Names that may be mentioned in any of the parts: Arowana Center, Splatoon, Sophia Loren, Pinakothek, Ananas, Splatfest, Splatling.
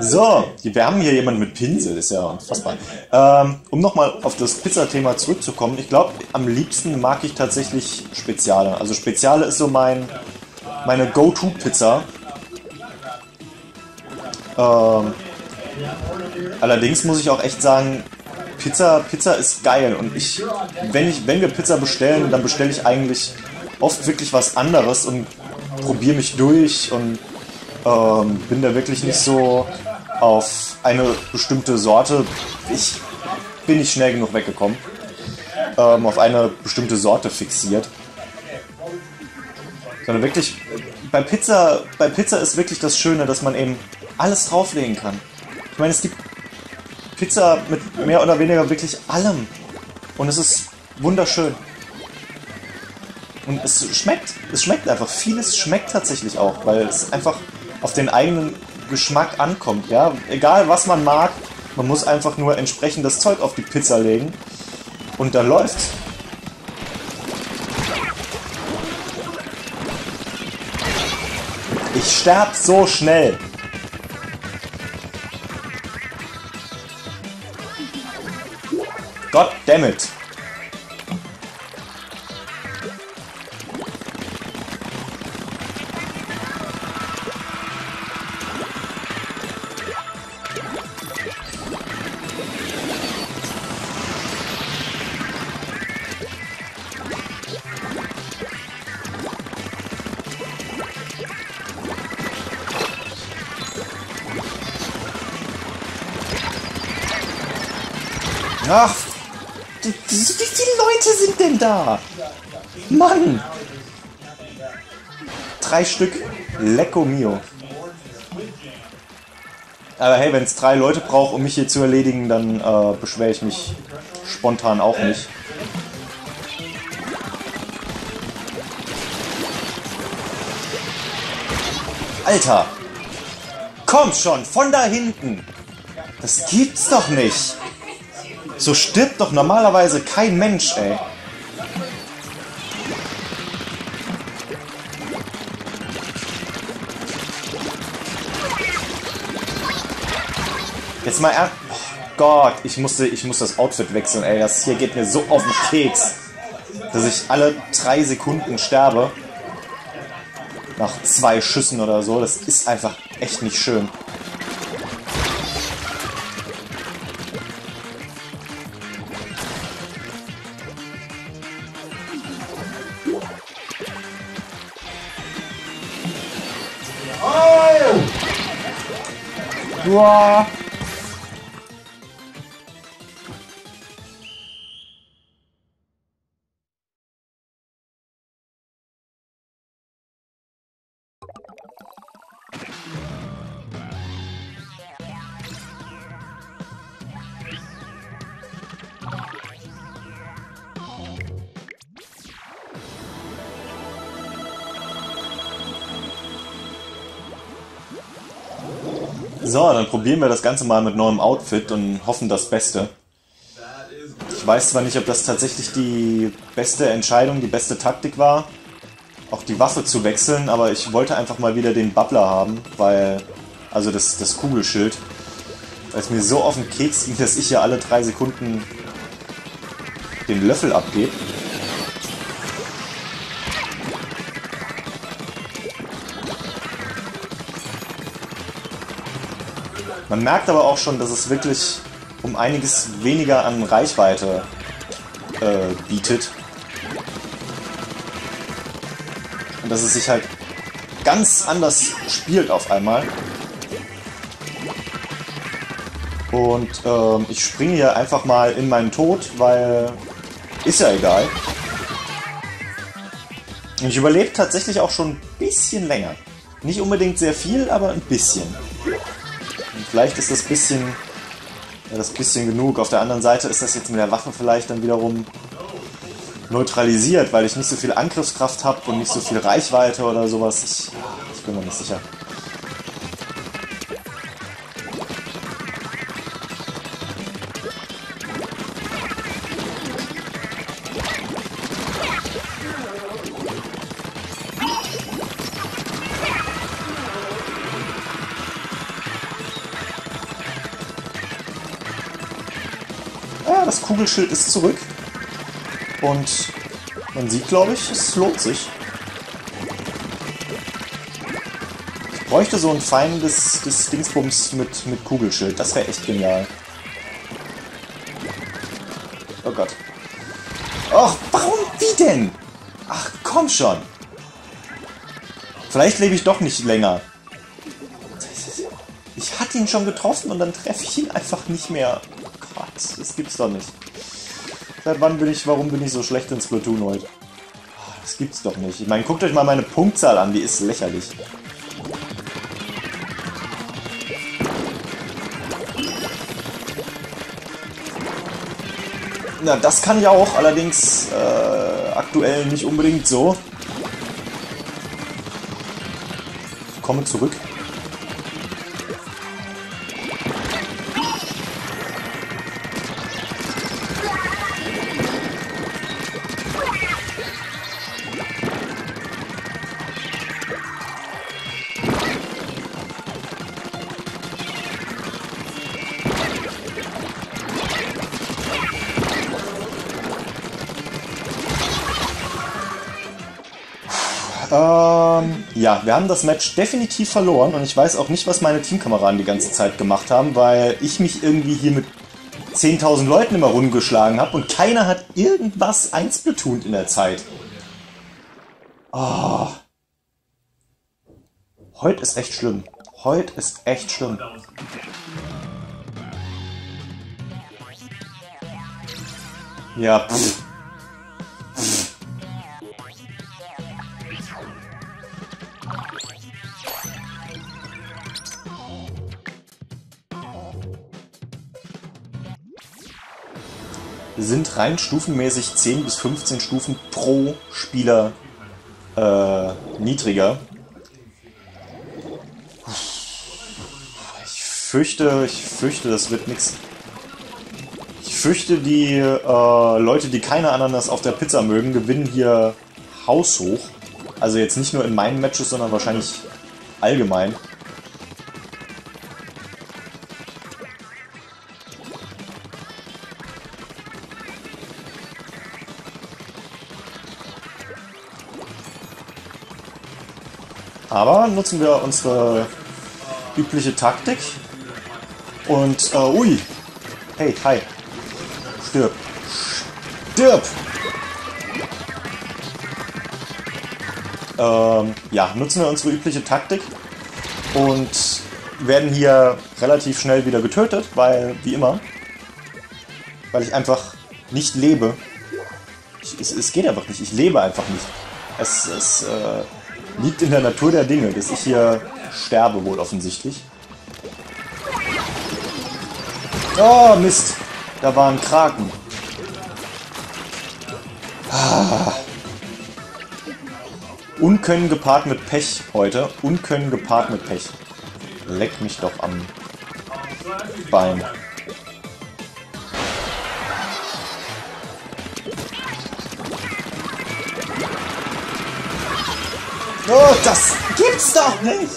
So, wir haben hier jemanden mit Pinsel, ist ja unfassbar. Um nochmal auf das Pizza-Thema zurückzukommen, ich glaube, am liebsten mag ich tatsächlich Speziale. Also Speziale ist so meine Go-To-Pizza. Allerdings muss ich auch echt sagen, Pizza ist geil. Und wenn wir Pizza bestellen, dann bestelle ich eigentlich oft wirklich was anderes und probiere mich durch und bin da wirklich nicht so auf eine bestimmte Sorte. Ich bin nicht schnell genug weggekommen. Auf eine bestimmte Sorte fixiert. Sondern wirklich, bei Pizza ist wirklich das Schöne, dass man eben alles drauflegen kann. Ich meine, es gibt Pizza mit mehr oder weniger wirklich allem. Und es ist wunderschön. Und es schmeckt einfach. Vieles schmeckt tatsächlich auch, weil es einfach auf den eigenen Geschmack ankommt. Ja? Egal was man mag, man muss einfach nur entsprechend das Zeug auf die Pizza legen. Und dann läuft's. Ich sterb so schnell. God damn it. Ach, wieso wie viele Leute sind denn da? Mann! 3 Stück. Lecco mio. Aber hey, wenn es 3 Leute braucht, um mich hier zu erledigen, dann beschwere ich mich spontan auch nicht. Alter! Komm schon, von da hinten! Das gibt's doch nicht! So stirbt doch normalerweise kein Mensch, ey. Jetzt mal ernst. Oh Gott, ich muss das Outfit wechseln, ey. Das hier geht mir so auf den Keks, dass ich alle 3 Sekunden sterbe. Nach 2 Schüssen oder so. Das ist einfach echt nicht schön. Wow. So, dann probieren wir das Ganze mal mit neuem Outfit und hoffen das Beste. Ich weiß zwar nicht, ob das tatsächlich die beste Entscheidung, die beste Taktik war, auch die Waffe zu wechseln, aber ich wollte einfach mal wieder den Bubbler haben, weil, also das Kugelschild, weil es mir so auf den Keks ging, dass ich ja alle 3 Sekunden den Löffel abgebe. Man merkt aber auch schon, dass es wirklich um einiges weniger an Reichweite bietet. Und dass es sich halt ganz anders spielt auf einmal. Und ich springe hier einfach mal in meinen Tod, weil ist ja egal. Und ich überlebe tatsächlich auch schon ein bisschen länger. Nicht unbedingt sehr viel, aber ein bisschen. Vielleicht ist das bisschen genug. Auf der anderen Seite ist das jetzt mit der Waffe vielleicht dann wiederum neutralisiert, weil ich nicht so viel Angriffskraft habe und nicht so viel Reichweite oder sowas. Ich bin mir nicht sicher. Das Kugelschild ist zurück. Und man sieht, glaube ich, es lohnt sich. Ich bräuchte so ein feines Dingsbums mit Kugelschild. Das wäre echt genial. Oh Gott. Och, warum? Wie denn? Ach, komm schon. Vielleicht lebe ich doch nicht länger. Ich hatte ihn schon getroffen und dann treffe ich ihn einfach nicht mehr. Quatsch, das gibt's doch nicht. Seit wann bin ich, warum bin ich so schlecht in Splatoon heute? Das gibt's doch nicht. Ich meine, guckt euch mal meine Punktzahl an, die ist lächerlich. Na, das kann ich auch, allerdings aktuell nicht unbedingt so. Ich komme zurück. Ja, wir haben das Match definitiv verloren und ich weiß auch nicht, was meine Teamkameraden die ganze Zeit gemacht haben, weil ich mich irgendwie hier mit 10.000 Leuten immer rumgeschlagen habe und keiner hat irgendwas einsplatoont in der Zeit. Oh. Heute ist echt schlimm. Heute ist echt schlimm. Ja, pff. Sind rein stufenmäßig 10 bis 15 Stufen pro Spieler niedriger. Ich fürchte, das wird nichts. Ich fürchte, die Leute, die keine Ananas auf der Pizza mögen, gewinnen hier haushoch. Also jetzt nicht nur in meinen Matches, sondern wahrscheinlich allgemein. Aber nutzen wir unsere übliche Taktik und, ui, hey, hi, stirb, stirb! Ja, nutzen wir unsere übliche Taktik und werden hier relativ schnell wieder getötet, weil, wie immer, weil ich einfach nicht lebe. Es geht einfach nicht, ich lebe einfach nicht. Liegt in der Natur der Dinge, dass ich hier sterbe, wohl offensichtlich. Oh, Mist! Da war ein Kraken. Ah. Unkönnen gepaart mit Pech heute. Unkönnen gepaart mit Pech. Leck mich doch am Bein. Oh, das gibt's doch nicht!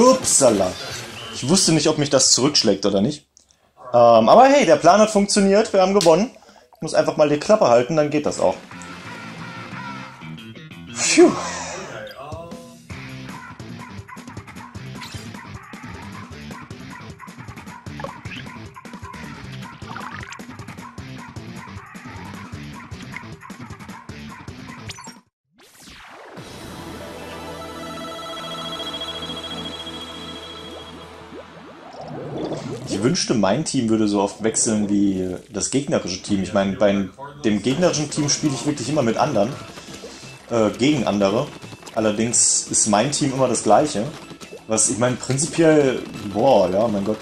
Upsala. Ich wusste nicht, ob mich das zurückschlägt oder nicht. Aber hey, der Plan hat funktioniert. Wir haben gewonnen. Ich muss einfach mal die Klappe halten, dann geht das auch. Phew. Ich wünschte, mein Team würde so oft wechseln wie das gegnerische Team. Ich meine, bei dem gegnerischen Team spiele ich wirklich immer mit anderen. Gegen andere. Allerdings ist mein Team immer das gleiche. Was, ich meine, prinzipiell, boah, ja, mein Gott,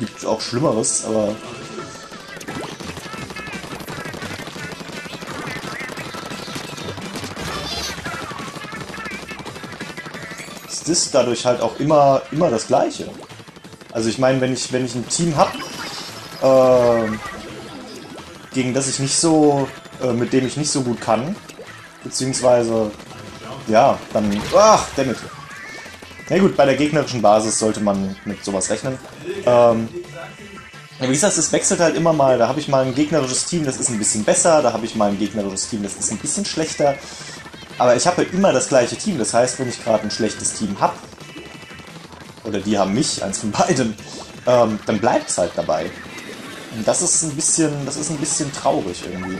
gibt auch Schlimmeres, aber... Es ist dadurch halt auch immer das gleiche. Also ich meine, wenn ich ein Team habe, gegen das ich nicht so, mit dem ich nicht so gut kann, beziehungsweise, ja, dann, ach, damit. Na gut, bei der gegnerischen Basis sollte man mit sowas rechnen. Wie gesagt, es wechselt halt immer mal, da habe ich mal ein gegnerisches Team, das ist ein bisschen besser, da habe ich mal ein gegnerisches Team, das ist ein bisschen schlechter, aber ich habe halt immer das gleiche Team, das heißt, wenn ich gerade ein schlechtes Team habe, oder die haben mich, eins von beiden, dann bleibt es halt dabei. Und das ist ein bisschen traurig irgendwie.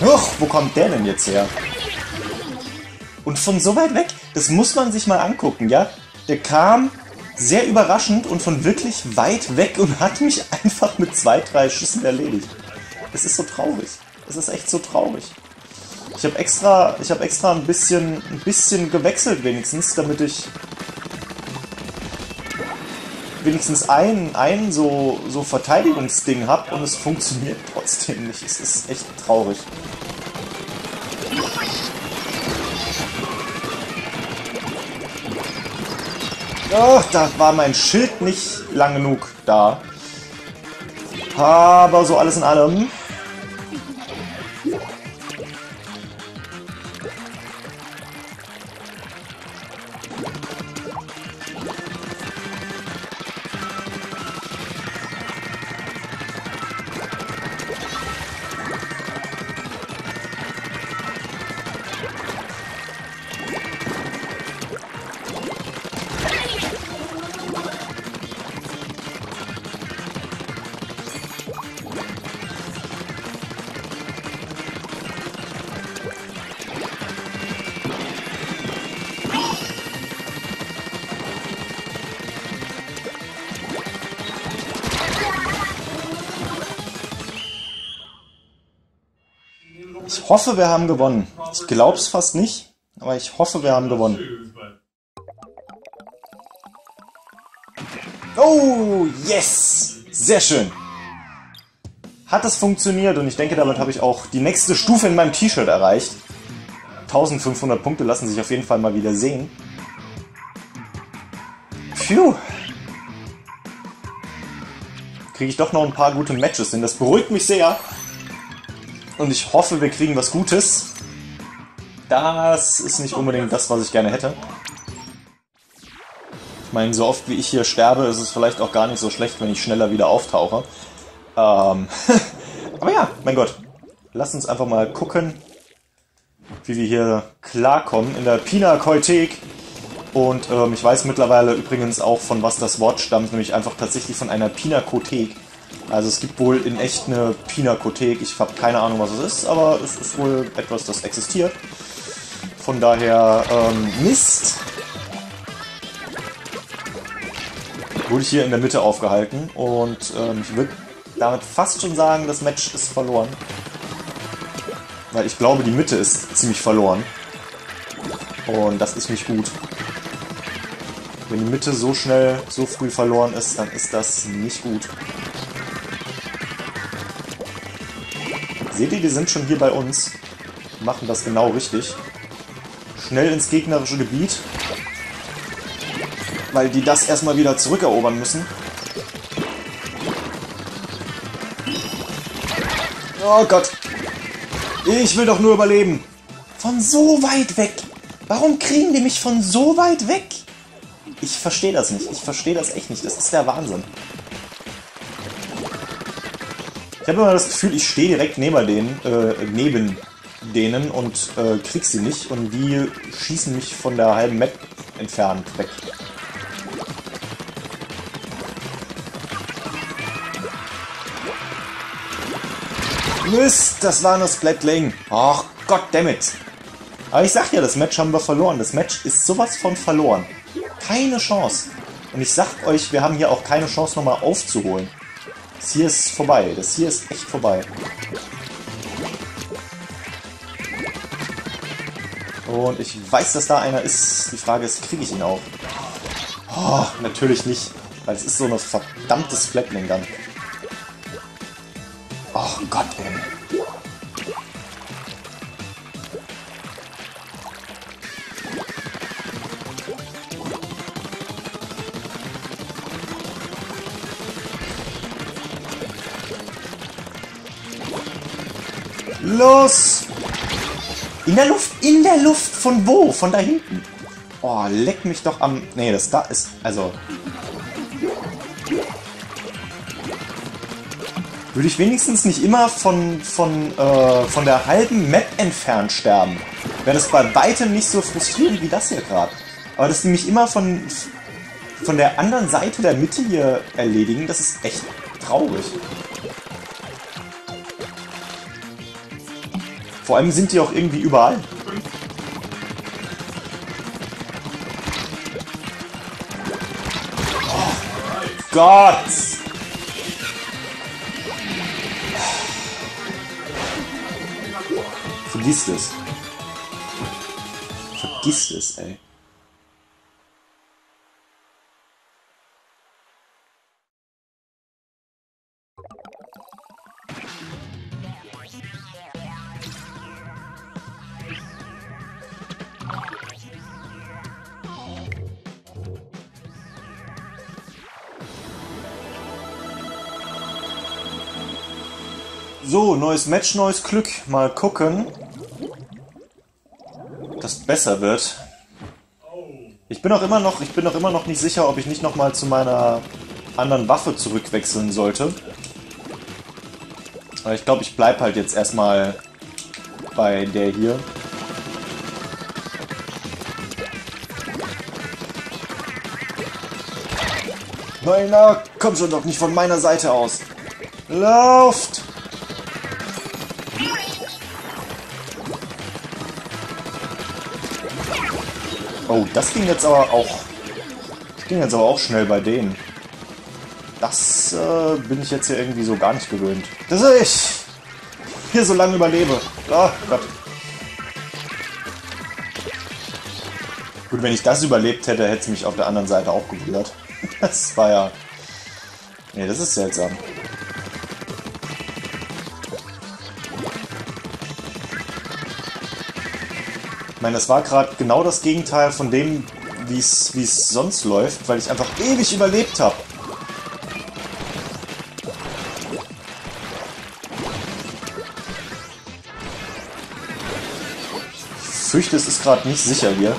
Huch, wo kommt der denn jetzt her? Und von so weit weg, das muss man sich mal angucken, ja? Der kam sehr überraschend und von wirklich weit weg und hat mich einfach mit 2, 3 Schüssen erledigt. Es ist so traurig. Es ist echt so traurig. Ich habe extra ein bisschen gewechselt wenigstens, damit ich wenigstens einen so Verteidigungsding habe und es funktioniert trotzdem nicht. Es ist echt traurig. Oh, da war mein Schild nicht lang genug da. Aber so alles in allem... Ich hoffe, wir haben gewonnen. Ich glaube es fast nicht, aber ich hoffe, wir haben gewonnen. Oh, yes! Sehr schön. Hat es funktioniert und ich denke, damit habe ich auch die nächste Stufe in meinem T-Shirt erreicht. 1500 Punkte lassen sich auf jeden Fall mal wieder sehen. Phew. Kriege ich doch noch ein paar gute Matches hin. Das beruhigt mich sehr. Und ich hoffe, wir kriegen was Gutes. Das ist nicht unbedingt das, was ich gerne hätte. Ich meine, so oft wie ich hier sterbe, ist es vielleicht auch gar nicht so schlecht, wenn ich schneller wieder auftauche. Aber ja, mein Gott. Lass uns einfach mal gucken, wie wir hier klarkommen in der Pinakothek. Und ich weiß mittlerweile übrigens auch, von was das Wort stammt, nämlich einfach tatsächlich von einer Pinakothek. Also es gibt wohl in echt eine Pinakothek, ich habe keine Ahnung, was es ist, aber es ist wohl etwas, das existiert. Von daher, Mist! Wurde ich hier in der Mitte aufgehalten und ich würde damit fast schon sagen, das Match ist verloren. Weil ich glaube, die Mitte ist ziemlich verloren. Und das ist nicht gut. Wenn die Mitte so schnell, so früh verloren ist, dann ist das nicht gut. Seht ihr, die sind schon hier bei uns. Machen das genau richtig. Schnell ins gegnerische Gebiet. Weil die das erstmal wieder zurückerobern müssen. Oh Gott. Ich will doch nur überleben. Von so weit weg. Warum kriegen die mich von so weit weg? Ich verstehe das nicht. Ich verstehe das echt nicht. Das ist der Wahnsinn. Ich habe immer das Gefühl, ich stehe direkt neben denen und krieg sie nicht. Und die schießen mich von der halben Map entfernt weg. Mist, das war nur Splatling. Ach, goddammit. Aber ich sag ja, das Match haben wir verloren. Das Match ist sowas von verloren. Keine Chance. Und ich sag euch, wir haben hier auch keine Chance nochmal aufzuholen. Das hier ist vorbei. Das hier ist echt vorbei. Und ich weiß, dass da einer ist. Die Frage ist, kriege ich ihn auch? Oh, natürlich nicht. Weil es ist so eine verdammte Splatling dann. Oh Gott, ey. Los! In der Luft, von wo? Von da hinten? Oh, leck mich doch am... Nee, das da ist... Also... Würde ich wenigstens nicht immer von der halben Map entfernt sterben. Wäre das bei weitem nicht so frustrierend wie das hier gerade. Aber dass die mich immer von der anderen Seite der Mitte hier erledigen, das ist echt traurig. Vor allem sind die auch irgendwie überall. Oh Gott! Vergiss es. Vergiss es, ey. So, neues Match, neues Glück. Mal gucken, ob das besser wird. Ich bin auch immer noch nicht sicher, ob ich nicht nochmal zu meiner anderen Waffe zurückwechseln sollte. Aber ich glaube, ich bleibe halt jetzt erstmal bei der hier. Nein, na, komm schon doch nicht von meiner Seite aus. Lauft! Oh, das ging jetzt aber auch. Das ging jetzt aber auch schnell bei denen. Das bin ich jetzt hier irgendwie so gar nicht gewöhnt. Dass ich hier so lange überlebe. Oh Gott. Gut, wenn ich das überlebt hätte, hätte es mich auf der anderen Seite auch gewundert. Das war ja. Nee, das ist seltsam. Ich meine, das war gerade genau das Gegenteil von dem, wie es sonst läuft, weil ich einfach ewig überlebt habe. Ich fürchte, es ist gerade nicht sicher hier.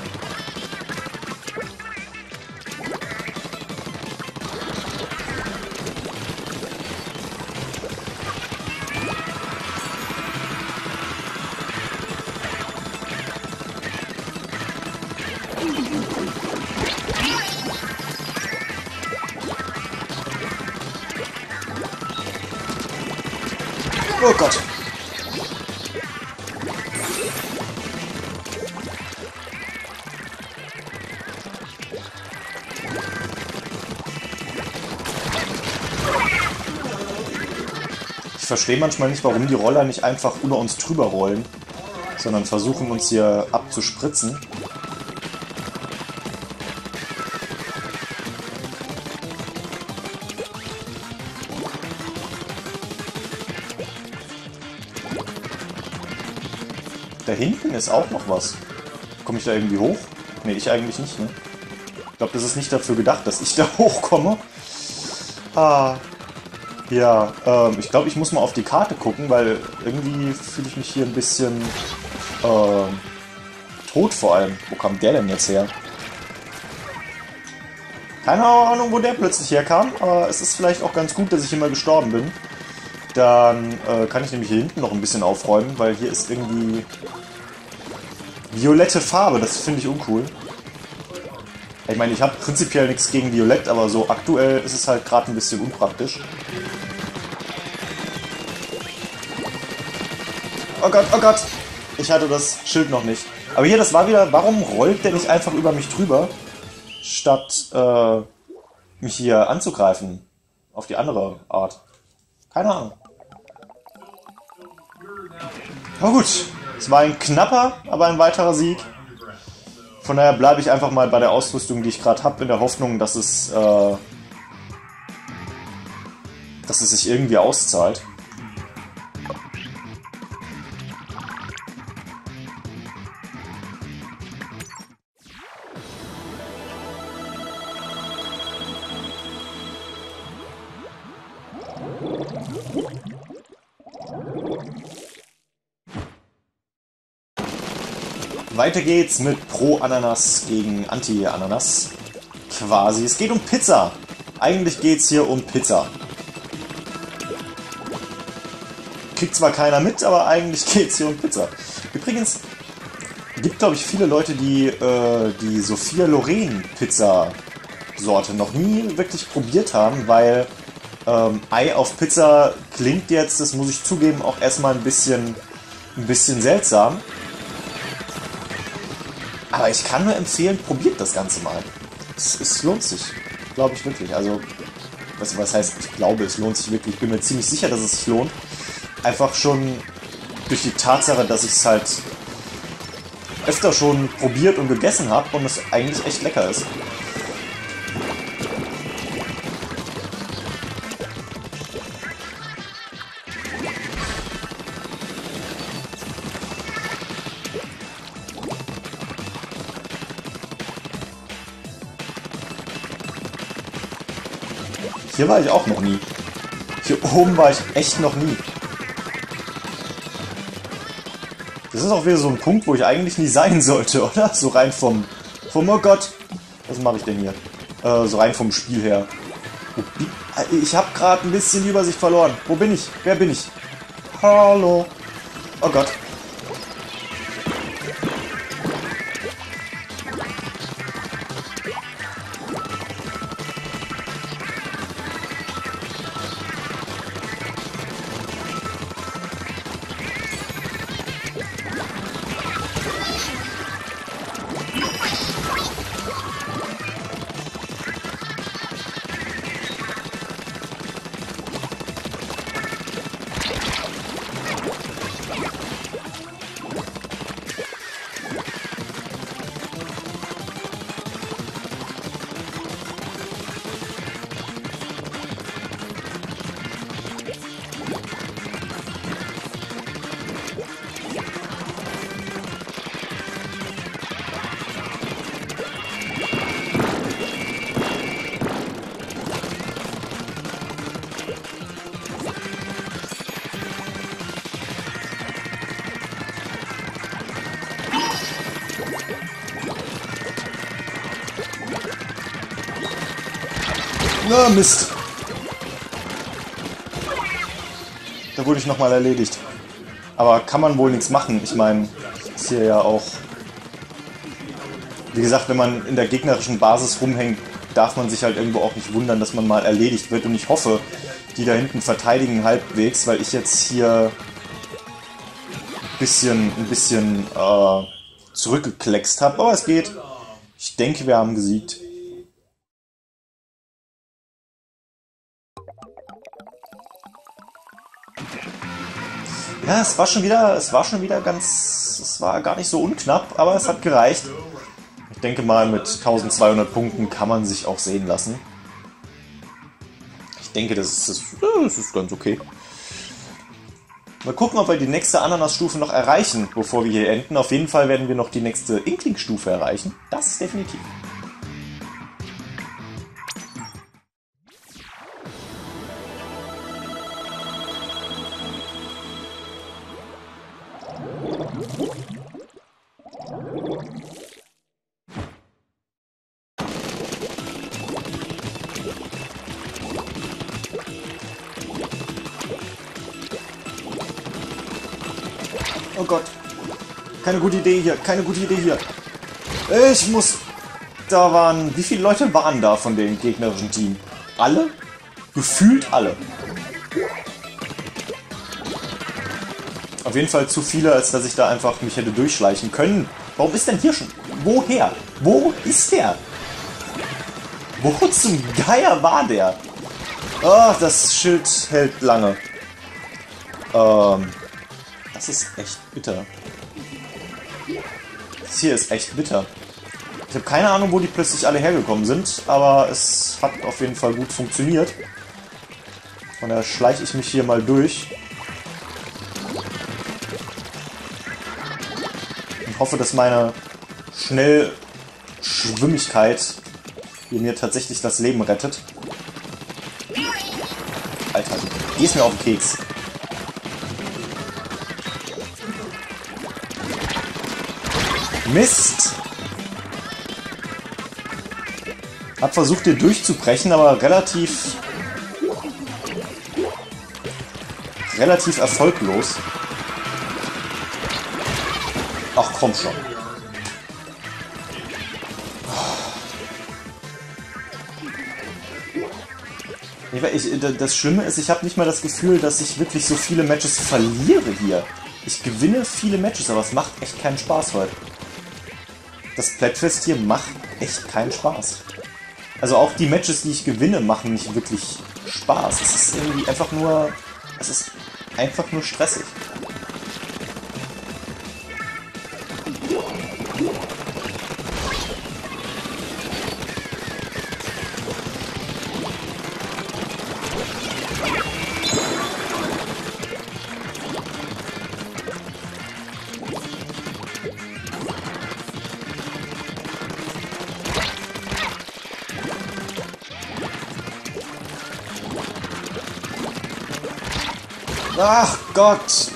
Oh Gott. Ich verstehe manchmal nicht, warum die Roller nicht einfach über uns drüber rollen, sondern versuchen uns hier abzuspritzen. Da hinten ist auch noch was. Komme ich da irgendwie hoch? Ne, ich eigentlich nicht, ne? Ich glaube, das ist nicht dafür gedacht, dass ich da hochkomme. Ah. Ja, ich glaube, ich muss mal auf die Karte gucken, weil irgendwie fühle ich mich hier ein bisschen tot vor allem. Wo kam der denn jetzt her? Keine Ahnung, wo der plötzlich herkam, aber es ist vielleicht auch ganz gut, dass ich hier mal gestorben bin. Dann kann ich nämlich hier hinten noch ein bisschen aufräumen, weil hier ist irgendwie violette Farbe, das finde ich uncool. Ich meine, ich habe prinzipiell nichts gegen Violett, aber so aktuell ist es halt gerade ein bisschen unpraktisch. Oh Gott, ich hatte das Schild noch nicht. Aber hier, das war wieder, warum rollt der nicht einfach über mich drüber, statt mich hier anzugreifen? Auf die andere Art. Keine Ahnung. Aber gut, es war ein knapper, aber ein weiterer Sieg. Von daher bleibe ich einfach mal bei der Ausrüstung, die ich gerade habe, in der Hoffnung, dass es sich irgendwie auszahlt. Weiter geht's mit Pro-Ananas gegen Anti-Ananas. Quasi. Es geht um Pizza. Eigentlich geht's hier um Pizza. Kriegt zwar keiner mit, aber eigentlich geht's hier um Pizza. Übrigens, gibt glaube ich viele Leute, die die Sophia Loren Pizza-Sorte noch nie wirklich probiert haben, weil Ei auf Pizza klingt jetzt, das muss ich zugeben, auch erstmal ein bisschen seltsam. Aber ich kann nur empfehlen, probiert das Ganze mal. Es lohnt sich, glaube ich wirklich. Also, was heißt, ich glaube, es lohnt sich wirklich. Ich bin mir ziemlich sicher, dass es sich lohnt. Einfach schon durch die Tatsache, dass ich es halt öfter schon probiert und gegessen habe und es eigentlich echt lecker ist. Hier war ich auch noch nie. Hier oben war ich echt noch nie. Das ist auch wieder so ein Punkt, wo ich eigentlich nie sein sollte, oder? So rein vom oh Gott, was mache ich denn hier? So rein vom Spiel her. Ich habe gerade ein bisschen die Übersicht verloren. Wo bin ich? Wer bin ich? Hallo. Oh Gott. Oh, Mist. Da wurde ich nochmal erledigt. Aber kann man wohl nichts machen. Ich meine, ist hier ja auch... Wie gesagt, wenn man in der gegnerischen Basis rumhängt, darf man sich halt irgendwo auch nicht wundern, dass man mal erledigt wird. Und ich hoffe, die da hinten verteidigen halbwegs, weil ich jetzt hier ein bisschen zurückgekleckst habe. Aber es geht. Ich denke, wir haben gesiegt. Ja, es war gar nicht so unknapp, aber es hat gereicht. Ich denke mal, mit 1200 Punkten kann man sich auch sehen lassen. Ich denke, das ist ganz okay. Mal gucken, ob wir die nächste Ananas-Stufe noch erreichen, bevor wir hier enden. Auf jeden Fall werden wir noch die nächste Inkling-Stufe erreichen. Das ist definitiv. Oh Gott. Keine gute Idee hier. Keine gute Idee hier. Ich muss... Da waren... Wie viele Leute waren da von dem gegnerischen Team? Alle? Gefühlt alle. Auf jeden Fall zu viele, als dass ich da einfach mich hätte durchschleichen können. Warum ist denn hier schon... Woher? Wo ist der? Wo zum Geier war der? Ach, das Schild hält lange. Das ist echt bitter. Das hier ist echt bitter. Ich habe keine Ahnung, wo die plötzlich alle hergekommen sind, aber es hat auf jeden Fall gut funktioniert. Von daher schleiche ich mich hier mal durch. Und hoffe, dass meine Schnellschwimmigkeit hier mir tatsächlich das Leben rettet. Alter, die ist mir auf den Keks. Mist! Hab versucht, hier durchzubrechen, aber relativ erfolglos. Ach, komm schon. Das Schlimme ist, ich habe nicht mal das Gefühl, dass ich wirklich so viele Matches verliere hier. Ich gewinne viele Matches, aber es macht echt keinen Spaß heute. Das Splatfest hier macht echt keinen Spaß. Also auch die Matches, die ich gewinne, machen nicht wirklich Spaß. Es ist irgendwie einfach nur... Es ist einfach nur stressig. Ach Gott!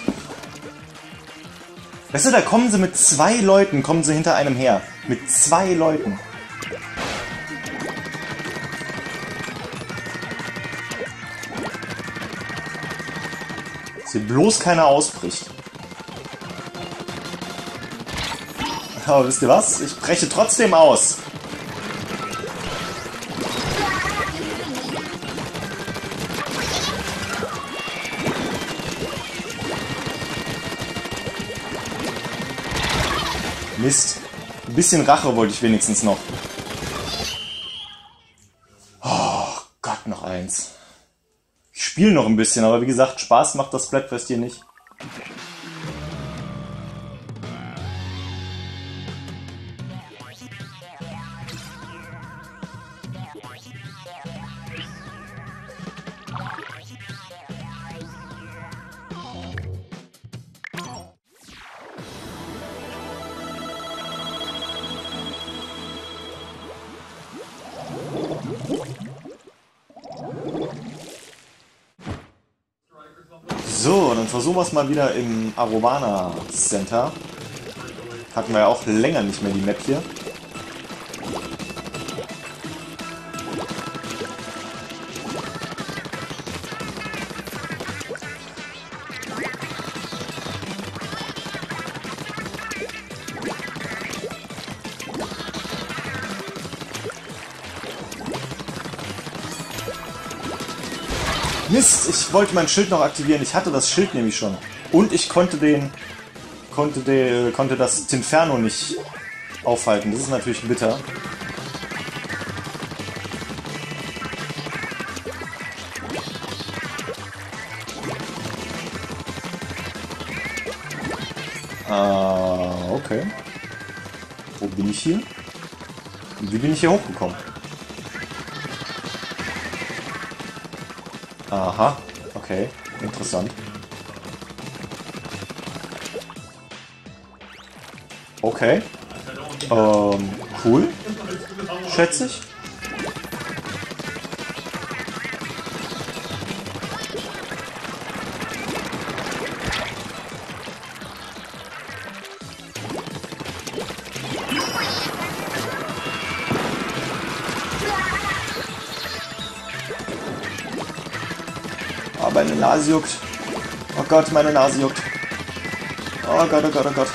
Weißt du, da kommen sie mit zwei Leuten, kommen sie hinter einem her. Mit zwei Leuten. Dass hier bloß keiner ausbricht. Aber wisst ihr was? Ich breche trotzdem aus. Mist. Ein bisschen Rache wollte ich wenigstens noch. Oh Gott, noch eins. Ich spiele noch ein bisschen, aber wie gesagt, Spaß macht das Splatfest hier nicht. So, dann versuchen wir es mal wieder im Arowana Center. Hatten wir ja auch länger nicht mehr die Map hier. Mist, ich wollte mein Schild noch aktivieren. Ich hatte das Schild nämlich schon. Und ich konnte das Tinferno nicht aufhalten. Das ist natürlich bitter. Okay. Wo bin ich hier? Und wie bin ich hier hochgekommen? Aha, okay, interessant. Okay. Cool. Schätze ich. Oh, meine Nase juckt. Oh Gott, meine Nase juckt. Oh Gott, oh Gott, oh Gott.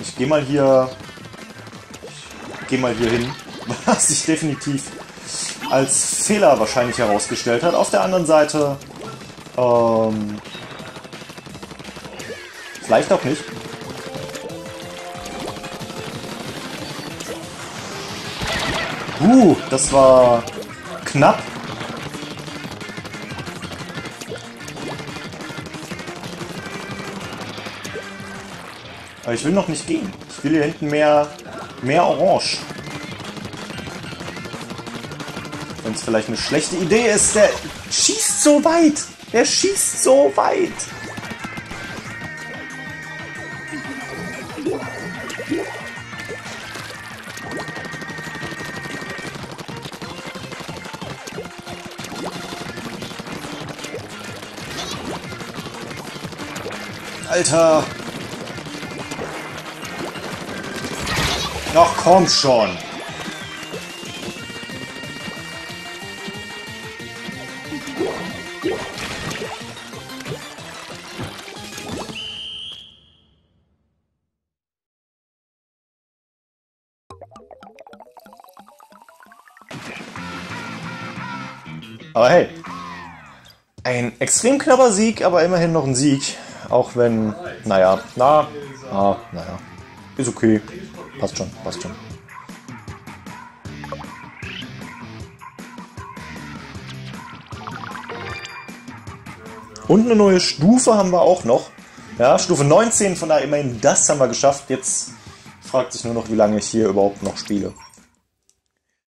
Ich gehe mal hier. Ich gehe mal hier hin. Was sich definitiv als Fehler wahrscheinlich herausgestellt hat. Auf der anderen Seite. Vielleicht auch nicht. Das war knapp. Aber ich will noch nicht gehen. Ich will hier hinten mehr Orange. Wenn es vielleicht eine schlechte Idee ist, der schießt so weit. Der schießt so weit. Alter! Ach komm schon! Aber hey! Ein extrem knapper Sieg, aber immerhin noch ein Sieg. Auch wenn, naja, naja, ist okay, passt schon, passt schon. Und eine neue Stufe haben wir auch noch, ja, Stufe 19, von daher immerhin das haben wir geschafft. Jetzt fragt sich nur noch, wie lange ich hier überhaupt noch spiele.